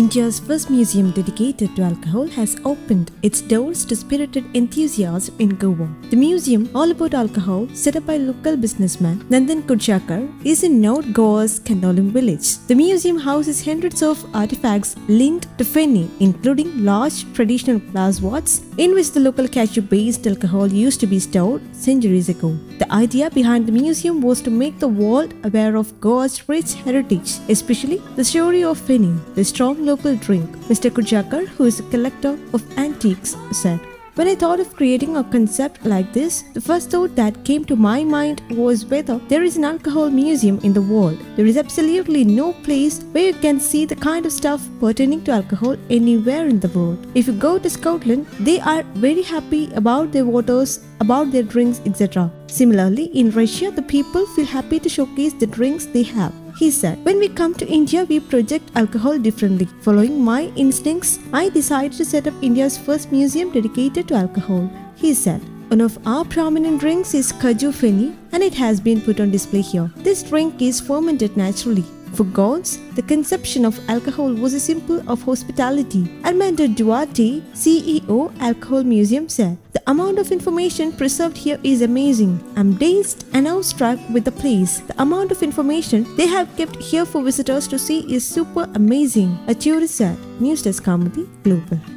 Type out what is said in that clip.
India's first museum dedicated to alcohol has opened its doors to spirited enthusiasts in Goa. The museum, all about alcohol, set up by local businessman Nandan Kudchadkar, is in North Goa's Candolim village. The museum houses hundreds of artifacts linked to Feni, including large traditional glass vats in which the local cashew-based alcohol used to be stored centuries ago. The idea behind the museum was to make the world aware of Goa's rich heritage, especially the story of Feni, the strong local drink. Mr. Kudchadkar, who is a collector of antiques, said, "When I thought of creating a concept like this, the first thought that came to my mind was whether there is an alcohol museum in the world. There is absolutely no place where you can see the kind of stuff pertaining to alcohol anywhere in the world. If you go to Scotland, they are very happy about their waters, about their drinks, etc. Similarly, in Russia, the people feel happy to showcase the drinks they have." He said, "When we come to India, we project alcohol differently. Following my instincts, I decided to set up India's first museum dedicated to alcohol," he said. "One of our prominent drinks is Kaju Feni, and it has been put on display here. This drink is fermented naturally. For Goans, the conception of alcohol was a symbol of hospitality." Armando Duarte, CEO, Alcohol Museum, said, "The amount of information preserved here is amazing. I'm dazed and awestruck with the place. The amount of information they have kept here for visitors to see is super amazing," a tourist said. News Desk Comedy Global.